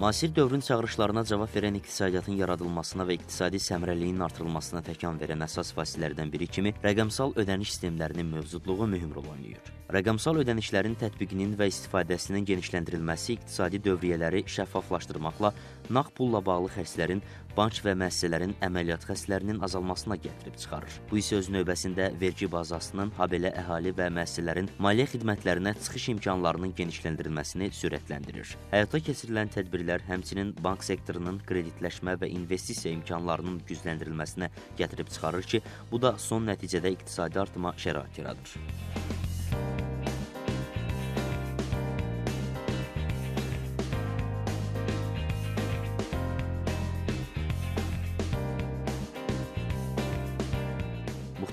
Müasir dövrün çağırışlarına cavab verən iqtisadiyyatın yaradılmasına və iqtisadi səmrəliyin artırılmasına təkan verən əsas vasitələrdən biri kimi rəqəmsal ödəniş sistemlərinin mövcudluğu mühüm rol oynayır. Rəqəmsal ödənişlərin tətbiqinin və istifadəsinin genişləndirilməsi iqtisadi dövriyyələri şəffaflaşdırmaqla nağd pulla bağlı xərclərin, bank və müəssisələrin əməliyyat xərclərinin azalmasına gətirib çıxarır. Bu isə öz növbəsində vergi bazasının habelə əhali və müəssisələrin maliyyə xidmətlərinə çıxış imkanlarının genişləndirilməsini sürətləndirir. Həyata keçirilən tədbirlər həmçinin bank sektorunun kreditləşmə və investisiya imkanlarının gücləndirilməsinə gətirib çıxarır ki, bu da son nəticədə iqtisadi artıma şərait yaradır.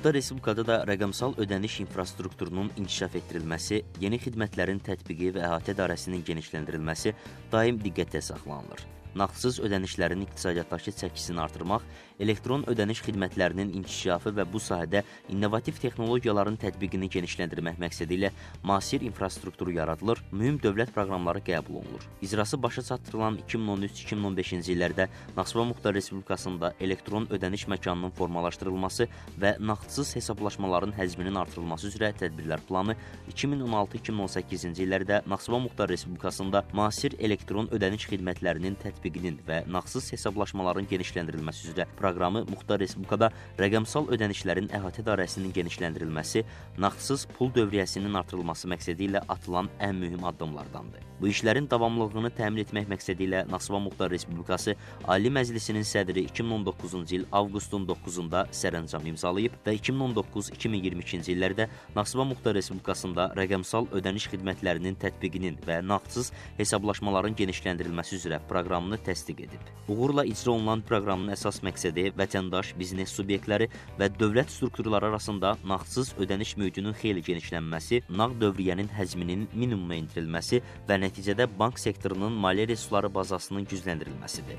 Respublikada da rəqəmsal ödəniş infrastrukturunun inkişaf etdirilməsi, yeni xidmətlərin tətbiqi və əhatə dairəsinin genişləndirilməsi daim diqqətdə saxlanılır. Nağdsız ödənişlərin iqtisadiyyatdakı çəkisini artırmaq, elektron ödəniş xidmətlərinin inkişafı və bu sahədə innovativ texnologiyaların tətbiqini genişləndirmək məqsədi ilə müasir infrastrukturu yaradılır, mühüm dövlət proqramları qəbul olunur. İcrası başa çatdırılan 2013-2015-ci illərdə Naxçıvan Muxtar Respublikasında elektron ödəniş məkanının formalaşdırılması və nağdsız hesablaşmaların həcminin artırılması üzrə tədbirlər planı 2016-2018-ci illərdə Naxçıvan Muxtar Respublikasında müasir elektron ödəniş xidmətlərinin tətbiqinin və nağdsız hesablaşmaların genişləndirilməsi üzrə proqramı Muxtar Respublikada rəqəmsal ödənişlərin əhatə dairəsinin genişləndirilməsi, nağdsız pul dövriyyəsinin artırılması məqsədi ilə atılan ən mühüm addımlardandır. Bu işlərin davamlılığını təmin etmək məqsədi ilə Naxçıvan Muxtar Respublikası Ali Məclisinin sədri 2019-cu il avqustun 9-da sərəncam imzalayıb və 2019-2022-ci illərdə Naxçıvan Muxtar Respublikasında rəqəmsal ödəniş xidmətlərinin tətbiqinin və nağdsız hesablaşmaların genişləndirilməsi üzrə proqramı təsdiq edib. Uğurla icra olunan proqramın əsas məqsədi vətəndaş, biznes subyektləri və dövlət strukturları arasında nağdsız ödəniş mühitinin xeyli genişlənməsi, nağd dövriyyənin həcminin minimuma endirilməsi və nəticədə bank sektorunun maliyyə resursları bazasının gücləndirilməsidir.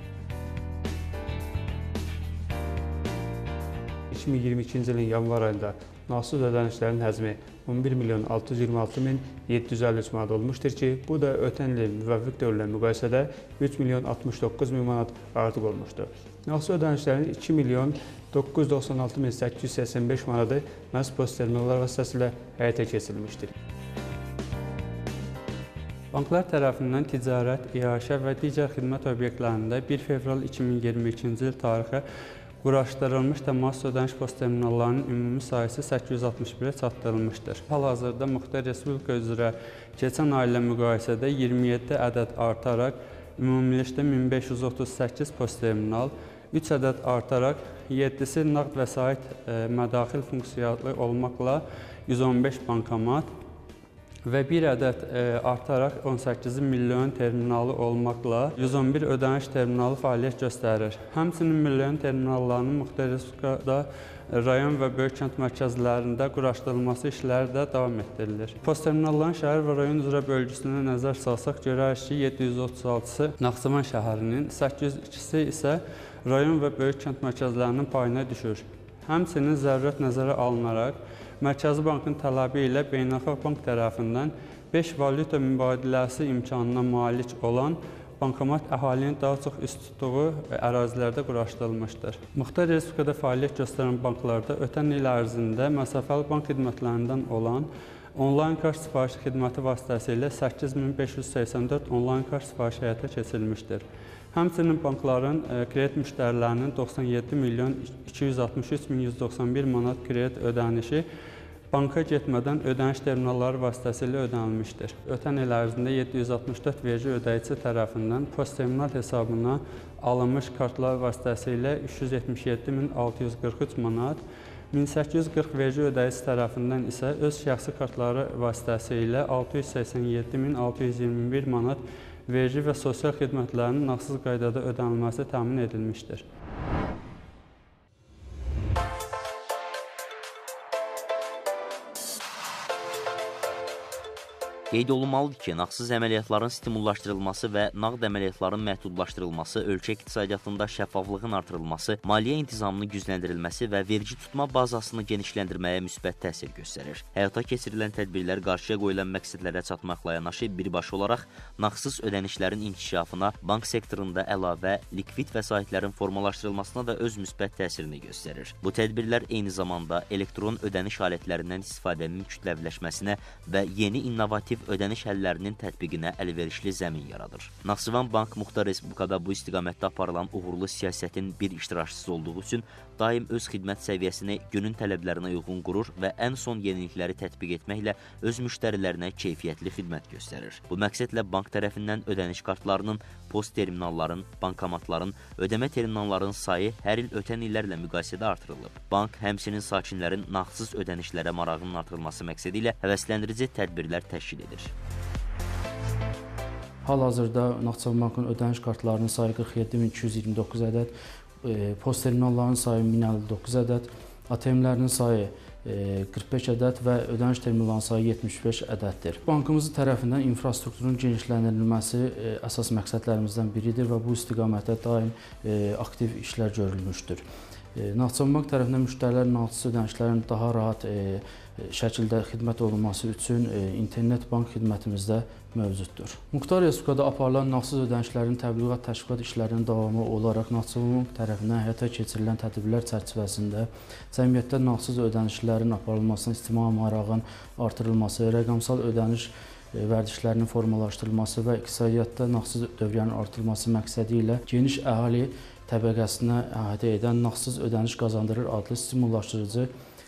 2022-ci ilin yanvar ayında nağdsız ödənişlərin həcmi 11.626.753 manat olmuşdur ki, bu da ötən ilin müvafiq dövrlə müqayisədə 3.069.000 manat artıq olmuşdur. Nağdsız ödənişlərin 2.996.885 manatı məhz post terminallar vasitəsilə həyata keçirilmişdir. Banklar tərəfindən ticarət, iaşə və digər xidmət obyektlərində 1 fevral 2022-ci il tarixi quraşdırılmış nağdsız ödəniş post terminallarının ümumi sayısı 861-ə çatdırılmışdır. Hal-hazırda Muxtar Respublika üzrə keçən ay ilə müqayisədə 27 ədəd artaraq ümumilikdə 1538 post terminal, 3 ədəd artaraq 7-si nağd vəsait mədaxil funksiyalı olmaqla 115 bankomat və 1 ədəd artaraq 18 milyon terminalı olmaqla 111 ödəniş terminalı fəaliyyət göstərir. Həmçinin milyon terminallarının Muxtar Respublikada rayon və böyük kənd mərkəzlərində quraşdırılması işləri də davam etdirilir. Post terminalların şəhər və rayon üzrə bölgüsünə nəzər salsaq görərik ki, 736-sı Naxçıvan şəhərinin, 802-si isə rayon və böyük kənd mərkəzlərinin payına düşür. Həmçinin zərurət nəzərə alınaraq Mərkəzi Bankın tələbi ilə Beynəlxalq Bank tərəfindən 5 valyuta mübadiləsi imkanına malik olan bankomat əhalinin daha çox üst tutduğu ərazilərdə quraşdırılmışdır. Muxtar Respublikada fəaliyyət göstərən banklarda ötən il ərzində məsafəli bank xidmətlərindən olan onlayn kart sifarişi xidməti vasitəsilə 8584 onlayn kart sifarişi həyata keçirilmişdir. Həmçinin bankların kredit müştərilərinin 97.263.191 manat kredit ödənişi banka getmədən ödəniş terminalları vasitəsilə ödənilmişdir. Ötən il ərzində 764 vergi ödəyici tərəfindən post terminal hesabına alınmış kartlar vasitəsilə 377.643 manat, 1840 vergi ödəyici tərəfindən isə öz şəxsi kartları vasitəsilə 687.621 manat vergi və sosial xidmətlərinin nağdsız qaydada ödənilməsi təmin edilmişdir. Qeyd olunmalıdır ki, nağdsız əməliyyatların stimullaşdırılması və nağd əməliyyatların məhdudlaşdırılması, ölkə iqtisadiyyatında şəffaflığın artırılması, maliyyə intizamının gücləndirilməsi və vergi tutma bazasını genişləndirməyə müsbət təsir göstərir. Həyata keçirilən tədbirlər qarşıya qoyulan məqsədlərə çatmaqla yanaşı birbaşa olaraq nağdsız ödənişlərin inkişafına, bank sektorunda əlavə likvid vəsaitlərin formalaşdırılmasına da öz müsbət təsirini göstərir. Bu tədbirlər eyni zamanda elektron ödəniş alətlərindən istifadənin kütləviləşməsinə və yeni innovativ ödəniş həllərinin tətbiqinə əlverişli zəmin yaradır. Naxçıvan Bank Muxtar Respublikada bu istiqamətdə aparılan uğurlu siyasətin bir iştirakçısı olduğu üçün daim öz xidmət səviyyəsini günün tələblərinə uyğun qurur və ən son yenilikləri tətbiq etməklə öz müştərilərinə keyfiyyətli xidmət göstərir. Bu məqsədlə bank tərəfindən ödəniş kartlarının, post terminalların, bankomatların, ödəmə terminallarının sayı hər il ötən illərlə müqayisədə artırılıb. Bank həmçinin sakinlərin nağdsız ödənişlərə marağının artırılması məqsədi ilə həvəsləndirici tədbirlər təşkil edir. Hal-hazırda Naxçıvan Bankın ödəniş kartlarının sayı 47.229 ədəd, post terminallarının sayı 1059 ədəd, ATM-lərinin sayı 45 ədəd və ödəniş terminallarının sayı 75 ədəddir. Bankımızın tərəfindən infrastrukturun genişləndirilməsi əsas məqsədlərimizdən biridir və bu istiqamətdə daim aktiv işlər görülmüşdür. Naxçıvan Bank tərəfindən müştərilərin nağdsız ödənişlərin daha rahat şəkildə xidmət olunması üçün internet bank xidmətimizdə mövcuddur. Muxtar Respublikada aparılan nağdsız ödənişlərin təbliğat təşviqat işlərinin davamı olaraq Naxçıvan Bank tərəfindən həyata keçirilən tədbirlər çərçivəsində cəmiyyətdə nağdsız ödənişlərin aparılmasının ictimai marağın artırılması, rəqəmsal ödəniş vərdişlərinin formalaşdırılması və iqtisadiyyatda nağdsız dövriyyənin artırılması məqsədi ilə geniş əhali təbəqəsinə əhatə edən nağdsız ödəniş qazandırır adlı stimullaşdırıcı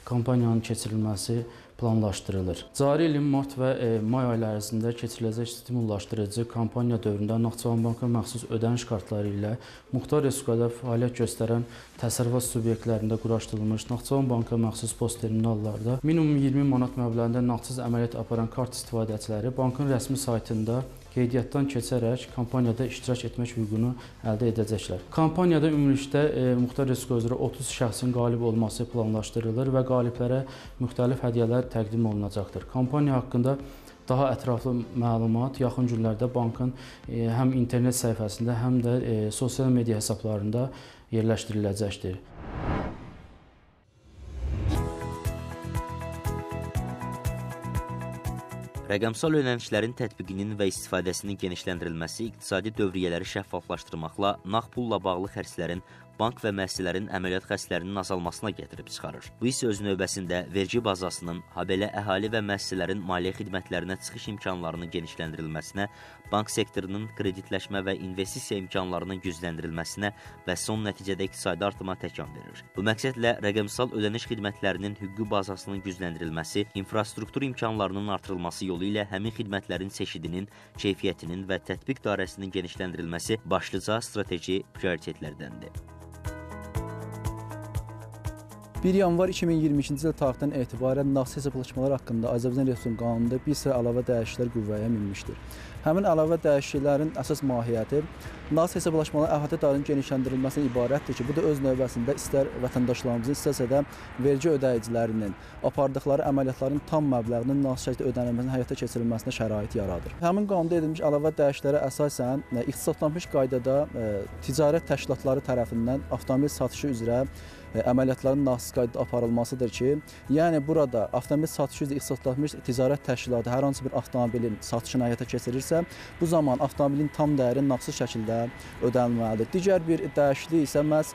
kampaniyanın keçirilməsi planlaşdırılır. Cari ilin mart və may ayları ərzində keçiriləcək stimullaşdırıcı kampaniya dövründə Naxçıvan Banka məxsus ödəniş kartları ilə Muxtar Respublikada fəaliyyət göstərən təsərrüfat subyektlərində quraşdırılmış Naxçıvan Banka məxsus post terminallarda minimum 20 manat məbləğində nağdsız əməliyyat aparan kart istifadəçiləri bankın rəsmi saytında qeydiyyatdan keçərək kampaniyada iştirak etmək hüququnu əldə edəcəklər. Kampaniyada ümumilikdə Muxtar Respublika üzrə 30 şəxsin qalib olması planlaşdırılır və qaliblərə müxtəlif hədiyyələr təqdim olunacaqdır. Kampaniya haqqında daha ətraflı məlumat yaxın günlərdə bankın həm internet səhifəsində, həm də sosial media hesablarında yerləşdiriləcəkdir. Rəqəmsal ödənişlərin tətbiqinin və istifadəsinin genişləndirilməsi iqtisadi dövriyyələri şəffaflaşdırmaqla nağd pulla bağlı xərclərin, bank və müəssisələrin əməliyyat xərclərinin azalmasına gətirib çıxarır. Bu isə öz növbəsində vergi bazasının, habelə əhali və müəssisələrin maliyyə xidmətlərinə çıxış imkanlarının genişləndirilməsinə, bank sektorunun kreditləşmə və investisiya imkanlarının gücləndirilməsinə və son nəticədə iqtisadi artıma təkan verir. Bu məqsədlə rəqəmsal ödəniş xidmətlərinin hüquqi bazasının gücləndirilməsi, infrastruktur imkanlarının artırılması yolu ilə həmin xidmətlərin çeşidinin, keyfiyyətinin və tətbiq dairəsinin genişləndirilməsi başlıca strateji prioritetlərdəndir. 1 yanvar 2022-ci il tarixdən etibarən nağdsız hesablaşmalar haqqında Azərbaycan Respublikasının qanununda bir sıra əlavə dəyişikliklər qüvvəyə minmişdir. Həmin əlavə dəyişikliklərin əsas mahiyyəti nağdsız hesablaşmaların əhatə dairəsinin genişləndirilməsinə ibarətdir ki, bu da öz növbəsində istər vətəndaşlarımızın, istərsə də vergi ödəyicilərinin apardıqları əməliyyatların tam məbləğinin nağdsız şəkildə ödənilməsinin həyata keçirilməsinə şərait yaradır. Həmin qanunda edilmiş əlavə dəyişikliklərə əsasən ixtisaslaşmış qaydada ticarət təşkilatları tərəfindən avtomobil satışı üzrə əməliyyatların nağdsız qaydada aparılmasıdır ki, yəni burada avtomobil satışı üzrə ixtisaslaşmış ticarət təşkilatı hər hansı bir avtomobilin satışını həyata keçirirsə, bu zaman avtomobilin tam dəyəri nağdsız şəkildə ödənilməlidir. Digər bir dəyişiklik isə məhz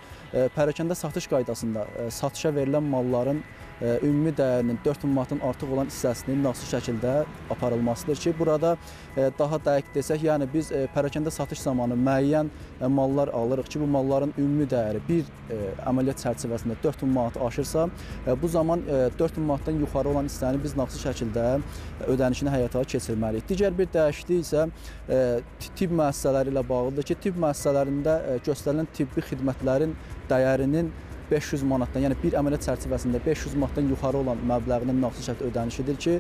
pərakəndə satış qaydasında satışa verilən malların ümumi dəyərinin 4 min manatdan artıq olan hissəsinin nağdsız şəkildə aparılmasıdır ki, burada daha dəqiq desək, yəni biz pərakəndə satış zamanı müəyyən mallar alırıq ki, bu malların ümumi dəyəri bir əməliyyat çərçivəsində 4 min manat aşırsa, bu zaman 4 min manatdan yuxarı olan hissəni biz nağdsız şəkildə ödənişini həyata keçirməliyik. Digər bir dəyişiklik isə tibb müəssisələri ilə bağlıdır ki, tibb müəssisələrində göstərilən tibbi xidmətlərin dəyərinin 500 manatdan, yəni bir əməliyyat çərçivəsində 500 manatdan yuxarı olan məbləğinin nağdsız şəkildə ödənişidir ki,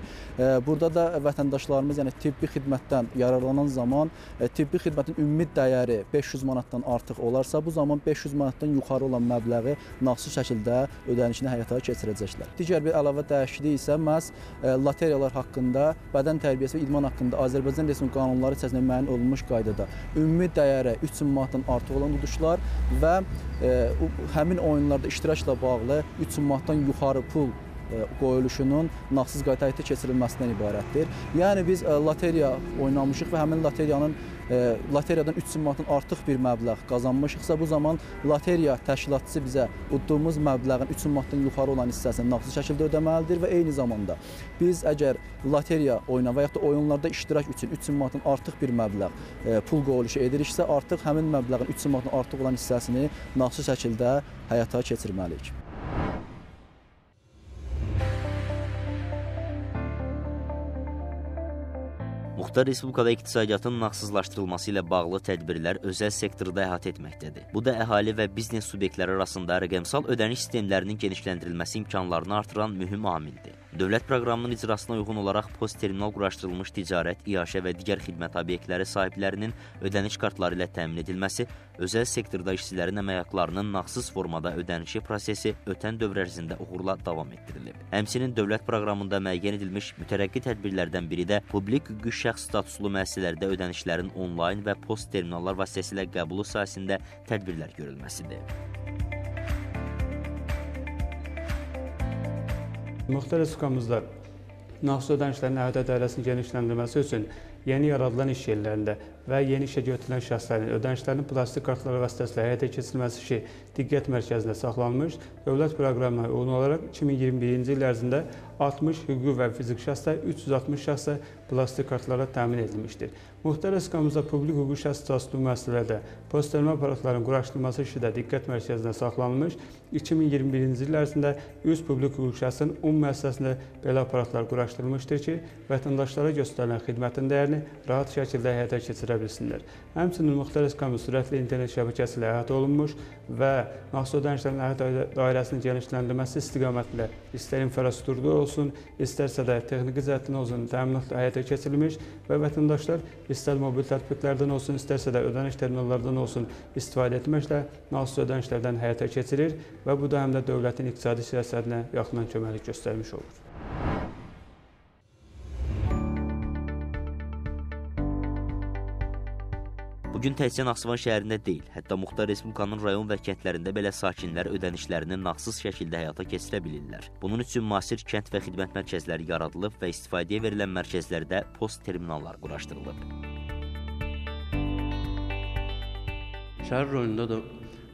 burada da vətəndaşlarımız yəni tibbi xidmətdən yararlanan zaman tibbi xidmətin ümumi dəyəri 500 manatdan artıq olarsa, bu zaman 500 manatdan yuxarı olan məbləği nağdsız şəkildə ödənişini həyata keçirəcəklər. Digər bir əlavə dəyişikliyi isə məhz loteriyalar haqqında, bədən tərbiyəsi və idman haqqında Azərbaycan Respublikası qanunları içərisində müəyyən olunmuş qaydada ümumi dəyəri 300 manatdan artıq olan uduşlar və həmin oyunlarda iştirakla bağlı 300 manatdan yuxarı pul qoyuluşunun nağdsız qayda həyata keçirilməsindən ibarətdir. Yəni biz loteriya oynamışıq və həmin loteriyadan 300 manatdan artıq bir məbləğ qazanmışıqsa, bu zaman loteriya təşkilatçısı bizə udduğumuz məbləğin 300 manatdan yuxarı olan hissəsini nağdsız şəkildə ödəməlidir və eyni zamanda biz əgər loteriya oyna və yaxud da oyunlarda iştirak üçün 300 manatdan artıq bir məbləğ pul qoyuluşu ediriksə, artıq həmin məbləğin 300 manatdan artıq olan hissəsini nağdsız şəkildə həyata keçirməliyik. Muxtar Respublikada iqtisadiyyatın nağdsızlaşdırılması ilə bağlı tədbirlər özəl sektorda əhatə etməkdədir. Bu da əhali və biznes subyektləri arasında rəqəmsal ödəniş sistemlərinin genişləndirilməsi imkanlarını artıran mühüm amildir. Dövlət proqramının icrasına uyğun olaraq post-terminal quraşdırılmış ticarət, iaşə və digər xidmət obyektləri sahiblərinin ödəniş kartları ilə təmin edilməsi, özəl sektorda işçilərin əmək haqqlarının nağdsız formada ödənişi prosesi ötən dövr ərzində uğurla davam etdirilib. Həmçinin dövlət proqramında müəyyən edilmiş mütərəqqi tədbirlərdən biri də publik hüquqi şəxs statuslu müəssisələrdə ödənişlərin onlayn və post-terminallar vasitəsilə qəbulu sahəsində tədbirlər görülməsidir. Muxtar Respublikamızda nağdsız ödənişlərin əhatə dairəsinin genişləndirilməsi üçün yeni yaradılan iş yerlərində və yeni işə götürülən şəxslərin ödənişlərinin plastik kartları vasitəsilə həyata keçirilməsi işi diqqət mərkəzində saxlanmış, dövlət proqramına uyğun olaraq 2021-ci il ərzində 60 hüquqi və fizik şəxsə, 360 şəxsə plastik kartlara təmin edilmişdir. Muxtar Respublikamızda publik hüquqi şəxs statuslu müəssisələrdə post-terminal aparatlarının quraşdırılması işi də diqqət mərkəzində saxlanmış, 2021-ci il ərzində 100 publik hüquqi şəxsin 10 müəssisəsində belə aparatlar quraşdırılmışdır ki, vətəndaşlara göstərilən xidmətin dəyərini rahat şəkildə həyata keçirə bilsinlər. Həmçinin Muxtar Respublikamız sürətli internet şəbəkəsi ilə əhatə olunmuş və nağdsız ödənişlərin əhatə dairəsinin genişləndirilməsi istiqamətində istər infrastrukturda olsun, istərsə də texniki cəhətdən olsun təminatla həyata keçirilmiş və vətəndaşlar istər mobil tətbiqlərdən olsun, istərsə də ödəniş terminallardan olsun istifadə etməklə nağdsız ödənişlərdən həyata keçirir və bu da həm də dövlətin iqtisadi siyasətinə yaxından köməklik göstərmiş olur. Bugün təkcə Naxçıvan şəhərində deyil, hətta Muxtar Respublikanın rayon və kəndlərində belə sakinlər ödənişlərini nağdsız şəkildə həyata keçirə bilirlər. Bunun üçün müasir kənd və xidmət mərkəzləri yaradılıb və istifadəyə verilən mərkəzlərdə post-terminallar quraşdırılıb. Şəhər rayonunda da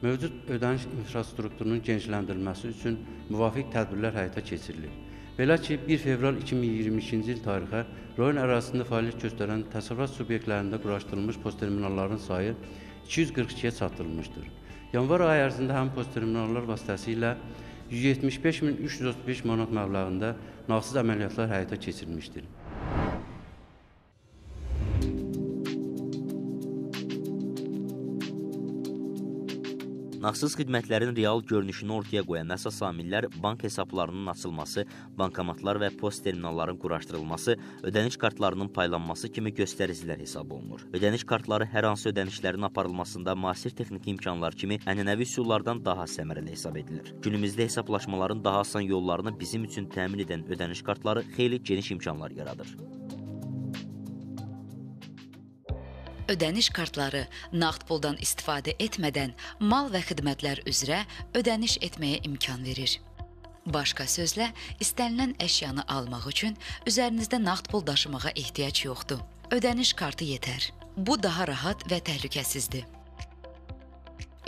mövcud ödəniş infrastrukturunun genişləndirilməsi üçün müvafiq tədbirlər həyata keçirilir. Belə ki, 1 fevral 2022-ci il tarixə rayon ərazisində fəaliyyət göstərən təsərrüfat subyektlərində quraşdırılmış post-terminalların sayı 242-yə çatdırılmışdır. Yanvar ayı ərzində həm post-terminallar vasitəsilə 175.335 manat məbləğində nağdsız əməliyyatlar həyata keçirilmişdir. Nağdsız xidmətlərin real görünüşünü ortaya qoyan əsas amillər bank hesablarının açılması, bankomatlar və post-terminalların quraşdırılması, ödəniş kartlarının paylanması kimi göstəricilər hesab olunur. Ödəniş kartları hər hansı ödənişlərin aparılmasında müasir texniki imkanlar kimi ənənəvi üsullardan daha səmərəli hesab edilir. Günümüzdə hesablaşmaların daha asan yollarını bizim üçün təmin edən ödəniş kartları xeyli geniş imkanlar yaradır. Ödəniş kartları nağd puldan istifadə etmədən mal və xidmətlər üzrə ödəniş etməyə imkan verir. Başqa sözlə, istənilən əşyanı almaq üçün üzərinizdə nağd pul daşımağa ehtiyac yoxdur. Ödəniş kartı yetər. Bu daha rahat və təhlükəsizdir.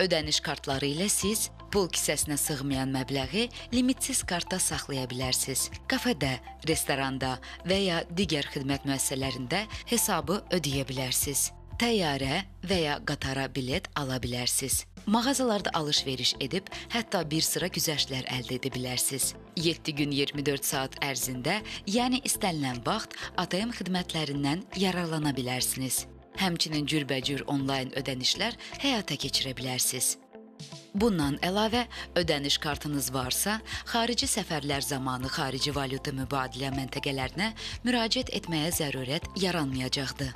Ödəniş kartları ilə siz pul kisəsinə sığmayan məbləği limitsiz kartda saxlaya bilərsiniz. Kafedə, restoranda və ya digər xidmət müəssisələrində hesabı ödəyə bilərsiniz. Təyyarə və ya qatara bilet ala bilərsiniz. Mağazalarda alış-veriş edib, hətta bir sıra güzəştlər əldə edə bilərsiniz. 7 gün 24 saat ərzində, yəni istənilən vaxt ATM xidmətlərindən yararlana bilərsiniz. Həmçinin cürbəcür onlayn ödənişlər həyata keçirə bilərsiniz. Bundan əlavə, ödəniş kartınız varsa, xarici səfərlər zamanı xarici valyuta mübadilə məntəqələrinə müraciət etməyə zərurət yaranmayacaqdır.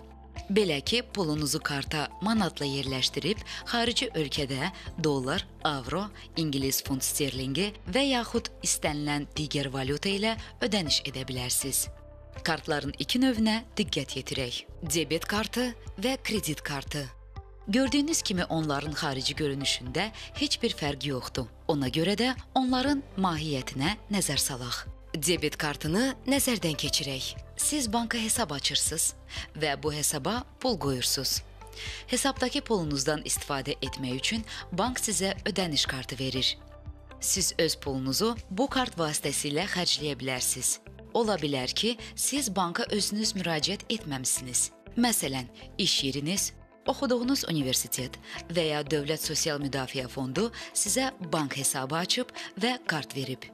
Belə ki, pulunuzu karta manatla yerləşdirib, xarici ölkədə dollar, avro, İngiliz funt sterlingi və yaxud istənilən digər valyuta ilə ödəniş edə bilərsiniz. Kartların iki növünə diqqət yetirək. Debit kartı və kredit kartı. Gördüyünüz kimi onların xarici görünüşündə heç bir fərq yoxdur. Ona görə də onların mahiyyətinə nəzər salaq. Debit kartını nəzərdən keçirək. Siz banka hesab açırsınız və bu hesaba pul qoyursunuz. Hesabdakı pulunuzdan istifadə etmək üçün bank sizə ödəniş kartı verir. Siz öz pulunuzu bu kart vasitəsilə xərcləyə bilərsiniz. Ola bilər ki, siz banka özünüz müraciət etməmisiniz. Məsələn, iş yeriniz, oxuduğunuz universitet və ya Dövlət Sosial Müdafiə Fondu sizə bank hesabı açıb və kart verib.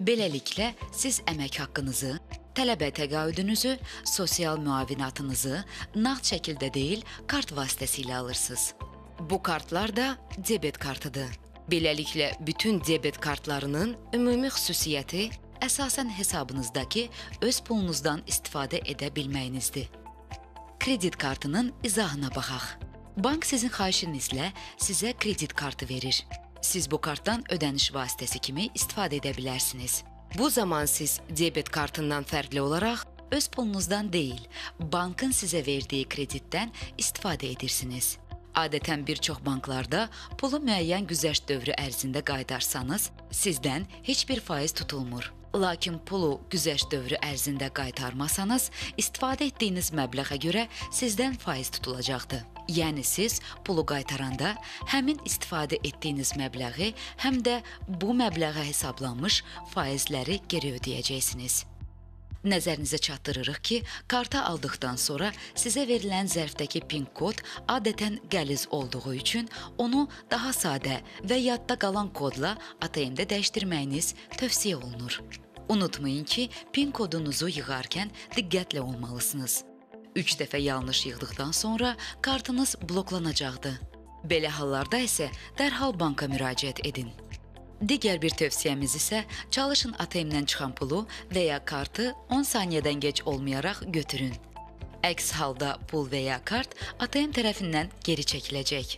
Beləliklə, siz əmək haqqınızı, tələbə təqaüdünüzü, sosial müavinatınızı nağd şəkildə deyil, kart vasitəsilə alırsınız. Bu kartlar da debet kartıdır. Beləliklə, bütün debet kartlarının ümumi xüsusiyyəti əsasən hesabınızdakı öz pulunuzdan istifadə edə bilməyinizdir. Kredit kartının izahına baxaq. Bank sizin xahişinizlə sizə kredit kartı verir. Siz bu kartdan ödəniş vasitəsi kimi istifadə edə bilərsiniz. Bu zaman siz debet kartından fərqli olaraq öz pulunuzdan deyil, bankın sizə verdiyi kreditdən istifadə edirsiniz. Adətən bir çox banklarda pulu müəyyən güzəşt dövrü ərzində qaytarsanız, sizdən heç bir faiz tutulmur. Lakin pulu güzəşt dövrü ərzində qaytarmasanız, istifadə etdiyiniz məbləğə görə sizdən faiz tutulacaqdır. Yəni siz pulu qaytaranda həmin istifadə etdiyiniz məbləği həm də bu məbləğə hesablanmış faizləri geri ödəyəcəksiniz. Nəzərinizə çatdırırıq ki, karta aldıqdan sonra sizə verilən zərfdəki PIN kod adətən qəliz olduğu üçün onu daha sadə və yadda qalan kodla ATM-də dəyişdirməyiniz tövsiyə olunur. Unutmayın ki, PIN kodunuzu yığarkən diqqətli olmalısınız. 3 dəfə yanlış yığdıqdan sonra kartınız bloklanacaqdır. Belə hallarda isə dərhal banka müraciət edin. Digər bir tövsiyəmiz isə çalışın ATM-dən çıxan pulu və ya kartı 10 saniyədən gec olmayaraq götürün. Əks halda pul və ya kart ATM tərəfindən geri çəkiləcək.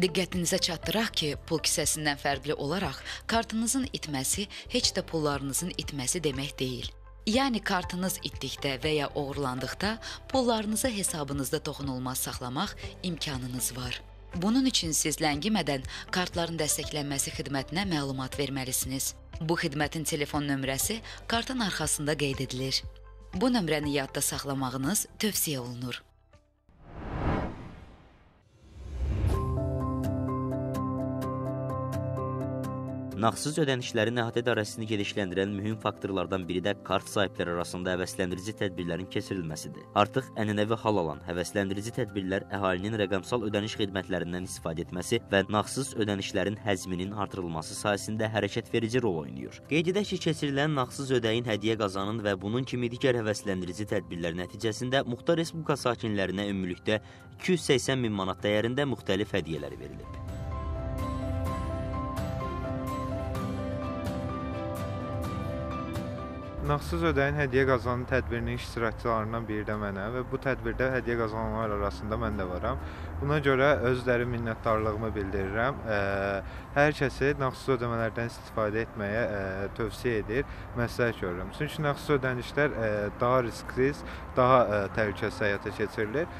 Diqqətinizə çatdıraq ki, pul kisəsindən fərqli olaraq kartınızın itməsi heç də pullarınızın itməsi demək deyil. Yəni kartınız itdikdə və ya oğurlandıqda pullarınızı hesabınızda toxunulmaz saxlamaq imkanınız var. Bunun üçün siz ləngimədən kartların dəstəklənməsi xidmətinə məlumat verməlisiniz. Bu xidmətin telefon nömrəsi kartın arxasında qeyd edilir. Bu nömrəni yadda saxlamağınız tövsiyə olunur. Nağdsız ödənişlərin əhatə dairəsini genişləndirən mühüm faktorlardan biri də kart sahibləri arasında həvəsləndirici tədbirlərin keçirilməsidir. Artıq ənənəvi hal alan həvəsləndirici tədbirlər əhalinin rəqəmsal ödəniş xidmətlərindən istifadə etməsi və nağdsız ödənişlərin həcminin artırılması sayəsində hərəkət verici rol oynayır. Qeyd edək ki, keçirilən nağdsız ödəyin hədiyyə qazanın və bunun kimi digər həvəsləndirici tədbirlər nəticəsində Muxtar Respublika sakinlərinə ümumilikdə 280 min manat dəyərində müxtəlif hədiyyələr verilib. Nağdsız ödəyin hədiyyə qazanı tədbirinin iştirakçılarından biri də mənə və bu tədbirdə hədiyyə qazananlar arasında mən də varam. Buna görə özləri minnətdarlığımı bildirirəm. Hər kəsi nağdsız ödəmələrdən istifadə etməyə tövsiyə edir, məsləhət görürəm. Çünki nağdsız ödənişlər daha riskli, daha təhlükəsiz həyata keçirilir.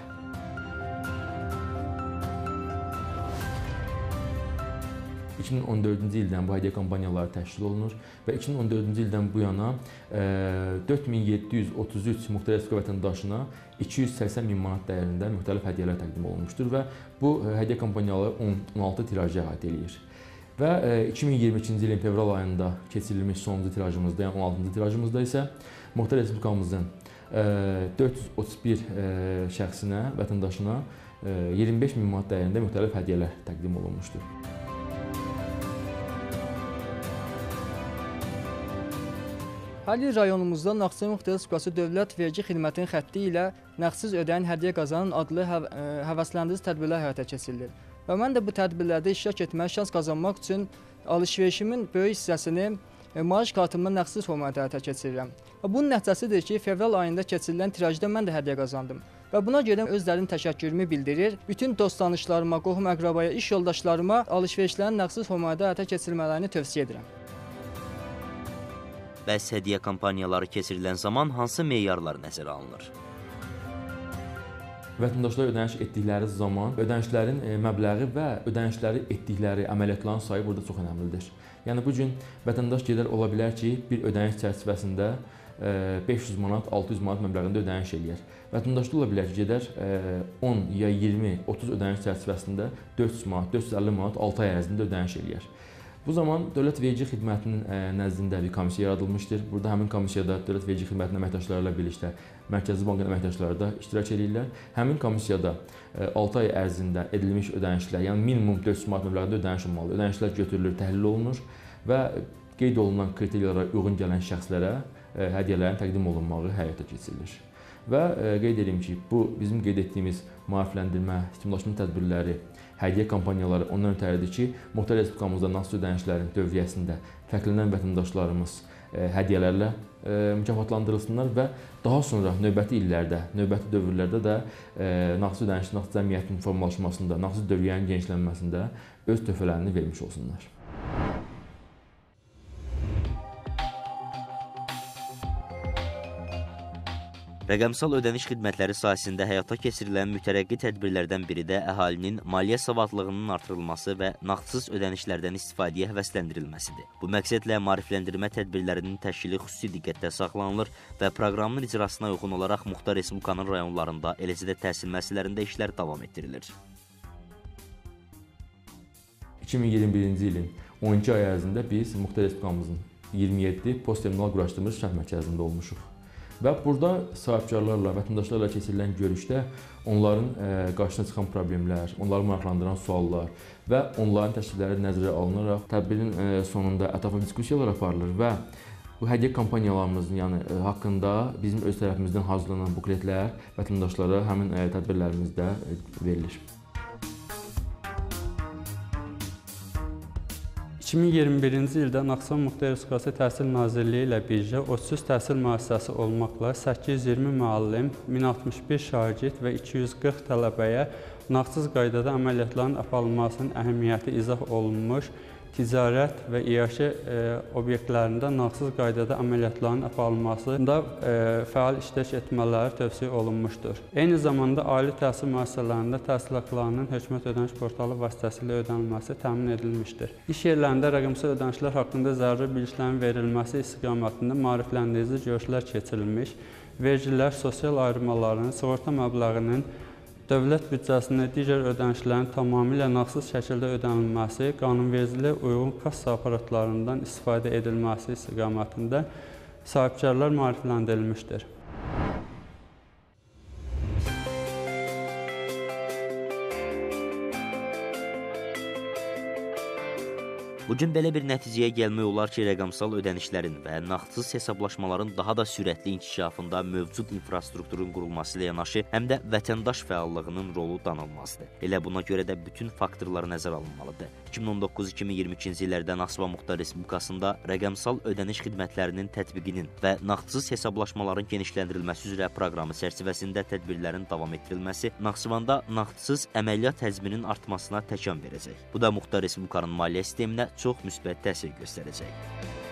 Bu 2014-cü ildən bu hədiyyə kampaniyaları təşkil olunur və 2014-cü ildən bu yana 4733 Muxtar Respublika vətəndaşına 280 min manat dəyərində müxtəlif hədiyyələr təqdim olunmuşdur və bu hədiyyə kampaniyaları 16 tirajı əhatə eləyir. Və 2022-ci ilin fevral ayında keçirilmiş sonuncu tirajımızda, yəni 16-cı tirajımızda isə Muxtar Respublikamızın 431 şəxsinə, vətəndaşına 25 min manat dəyərində müxtəlif hədiyyələr təqdim olunmuşdur. Hali rayonumuzda Naxçıvan Muxtar Respublikası Dövlət Vergi Xidmətinin xətti ilə Nağdsız Ödəyin Hədiyyə Qazanan adlı həvəsləndirici tədbirlər həyata keçirilir. Və mən də bu tədbirlərdə iştirak etməyə şans qazanmaq üçün alışverişimin böyük hissəsini maaş kartımdan nəğsiz formatda həyata keçirirəm. Və bunun nəticəsidir ki, fevral ayında keçirilən tirajda mən də hədiyyə qazandım. Və buna görə özlərin təşəkkürümü bildirir. Bütün dost tanışlarıma, qohum əqrabaya, iş yoldaşlarıma alışverişlərin nəğsiz formatda həyata keçirilmələrini tövsiyə edirəm. Bəs hədiyyə kampaniyaları keçirilən zaman hansı meyarlar nəzərə alınır? Vətəndaşlar ödəniş etdikləri zaman ödənişlərin məbləği və ödənişləri etdikləri əməliyyatların sayı burada çox önəmlidir. Yəni bu gün vətəndaş gedər ola bilər ki, bir ödəniş çərçivəsində 500 manat, 600 manat məbləğində ödəniş eləyər. Vətəndaş da ola bilər ki, gedər 10 ya 20, 30 ödəniş çərçivəsində 400 manat, 450 manat 6 ay ərzində ödəniş eləyər. Bu zaman Dövlət Verici Xidmətinin nəzdində bir komissiya yaradılmışdır. Burada həmin komissiyada Dövlət Verici Xidmətinin əməkdaşları ilə birlikdə Mərkəzi Bankın əməkdaşları da iştirak edirlər. Həmin komissiyada 6 ay ərzində edilmiş ödənişlər, yəni minimum 400 manat məbləğində ödəniş olmalıdır. Ödənişlər götürülür, təhlil olunur və qeyd olunan kriteriyalara uyğun gələn şəxslərə hədiyyələrin təqdim olunmağı həyata keçirilir. Və qeyd edim ki, bu bizim qeyd etdiyimiz maarifləndirmə, stimullaşma tədbirləri, hədiyyə kampaniyaları ondan ötəridir ki, Muxtar Respublikamızda nağdsız ödənişlərin dövriyyəsində fərqlənən vətəndaşlarımız hədiyyələrlə mükafatlandırılsınlar və daha sonra növbəti illərdə, növbəti dövrlərdə də nağdsız ödənişin, nağdsız cəmiyyətinin formalaşmasında, nağdsız dövriyyənin genişlənməsində öz töhfələrini vermiş olsunlar. Rəqəmsal ödəniş xidmətləri sahəsində həyata keçirilən mütərəqqi tədbirlərdən biri də əhalinin maliyyə savadlığının artırılması və nağdsız ödənişlərdən istifadəyə həvəsləndirilməsidir. Bu məqsədlə maarifləndirmə tədbirlərinin təşkili xüsusi diqqətdə saxlanılır və proqramın icrasına uyğun olaraq Muxtar Respublikanın rayonlarında, eləcə də təhsil müəssisələrində işlər davam etdirilir. 2021-ci ilin 12 ay ərzində biz Muxtar Respublikamızın 27 post-terminal quraşdırılmış şəhər mərkəzində olmuşuq. Və burada sahibkarlarla, vətəndaşlarla keçirilən görüşdə onların qarşısına çıxan problemlər, onları maraqlandıran suallar və onların təklifləri nəzərə alınaraq tədbirin sonunda ətraflı diskussiyalar aparılır və bu hədiyyə kampaniyalarımızın haqqında bizim öz tərəfimizdən hazırlanan bukletlər vətəndaşlara həmin tədbirlərimizdə verilir. 2021-ci ildə Naxçıvan Muxtar Respublikası Təhsil Nazirliyi ilə birgə 33 təhsil müəssisəsi olmaqla 820 müəllim, 1061 şagird və 240 tələbəyə nağdsız qaydada əməliyyatların aparılmasının əhəmiyyəti izah olunmuş, ticarət və iaşə obyektlərində nağdsız qaydada əməliyyatların aparılmasında fəal iştirak etmələri tövsiyə olunmuşdur. Eyni zamanda ali təhsil müəssisələrində təhsil haqlarının hökumət ödəniş portalı vasitəsilə ödənilməsi təmin edilmişdir. İş yerlərində rəqəmsal ödənişlər haqqında zəruri biliklərin verilməsi istiqamətində maarifləndirici görüşlər keçirilmiş, vergilər, sosial ayrımaların, sığorta məbləğinin, dövlət büdcəsində digər ödənişlərin tamamilə nağdsız şəkildə ödənilməsi, qanunvericiliyə uyğun kassa aparatlarından istifadə edilməsi istiqamətində sahibkarlar maarifləndirilmişdir. Bugün belə bir nəticəyə gəlmək olar ki, rəqəmsal ödənişlərin və nağdsız hesablaşmaların daha da sürətli inkişafında mövcud infrastrukturun qurulması ilə yanaşı, həm də vətəndaş fəallığının rolu danılmazdır. Elə buna görə də bütün faktorlar nəzərə alınmalıdır. 2019-2022-ci illərdə Naxçıvan Muxtar Respublikasında rəqəmsal ödəniş xidmətlərinin tətbiqinin və nağdsız hesablaşmaların genişləndirilməsi üzrə proqramı çərçivəsində tədbirlərin davam etdirilməsi Naxçıvanda nağdsız əməliyyat həcminin artmasına təkan verəcək. Bu da Muxtar Respublikanın maliyyə sisteminə çox müsbət təsir göstərəcək.